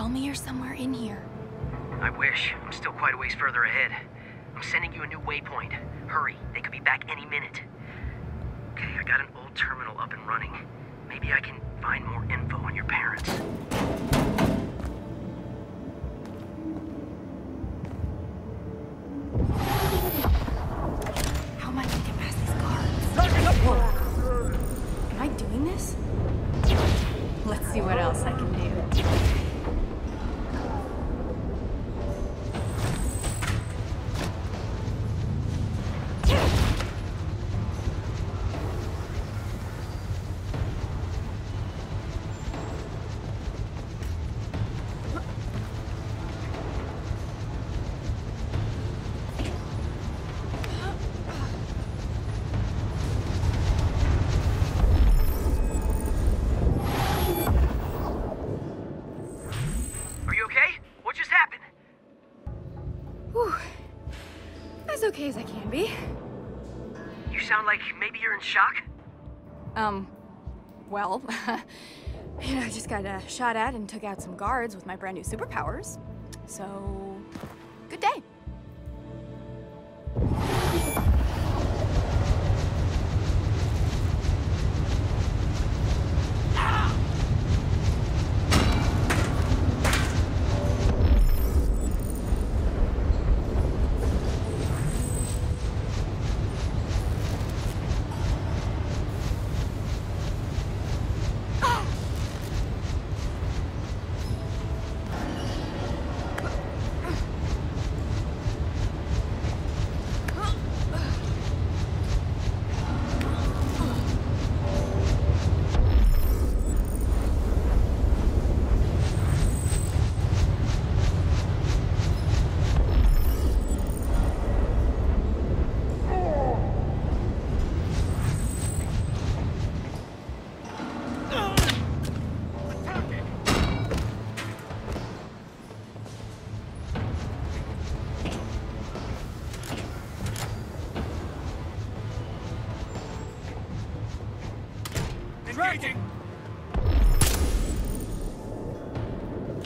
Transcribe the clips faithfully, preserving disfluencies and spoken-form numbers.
Tell me you're somewhere in here. I wish. I'm still quite a ways further ahead. I'm sending you a new waypoint. Hurry. They could be back any minute. Okay, I got an old terminal up and running. Maybe I can find more info on your parents. How am I gonna get past these guards? Am I doing this? Let's see what else I can do. As I can be. You sound like maybe you're in shock? Um, well, you know, I just got uh, shot at and took out some guards with my brand new superpowers. So, good day.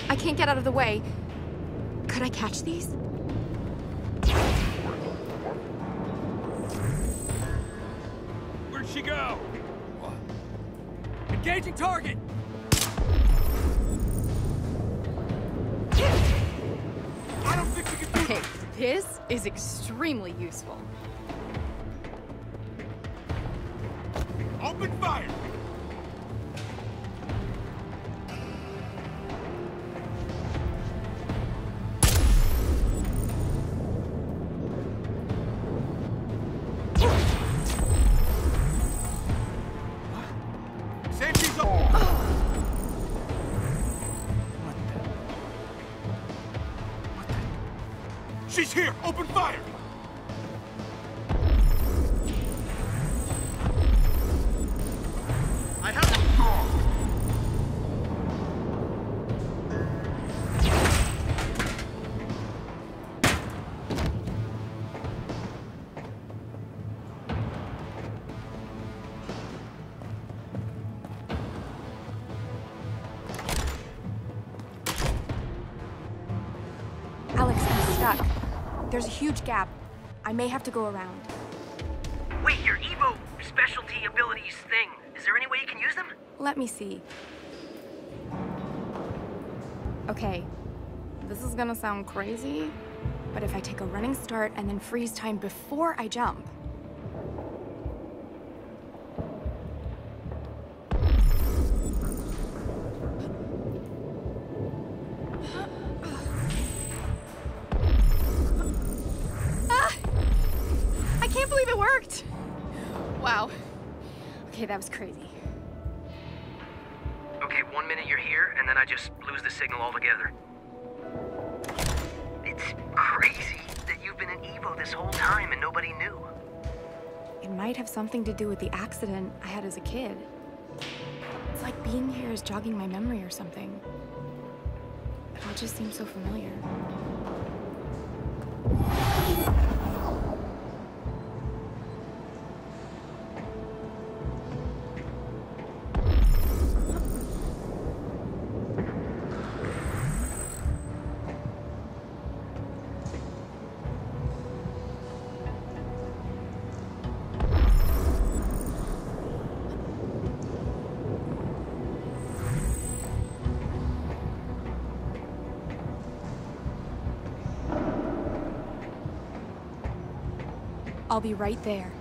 I can't get out of the way. Could I catch these? Where'd she go? Engaging target! I don't think we can do okay, this is extremely useful. Open fire! She's here! Open fire! I have to go! Alex, I'm stuck. There's a huge gap. I may have to go around. Wait, your Evo specialty abilities thing. Is there any way you can use them? Let me see. Okay, this is gonna sound crazy, but if I take a running start and then freeze time before I jump... Wow. Okay, that was crazy. Okay, one minute you're here, and then I just lose the signal altogether. It's crazy that you've been in Evo this whole time and nobody knew. It might have something to do with the accident I had as a kid. It's like being here is jogging my memory or something. It all just seems so familiar. I'll be right there.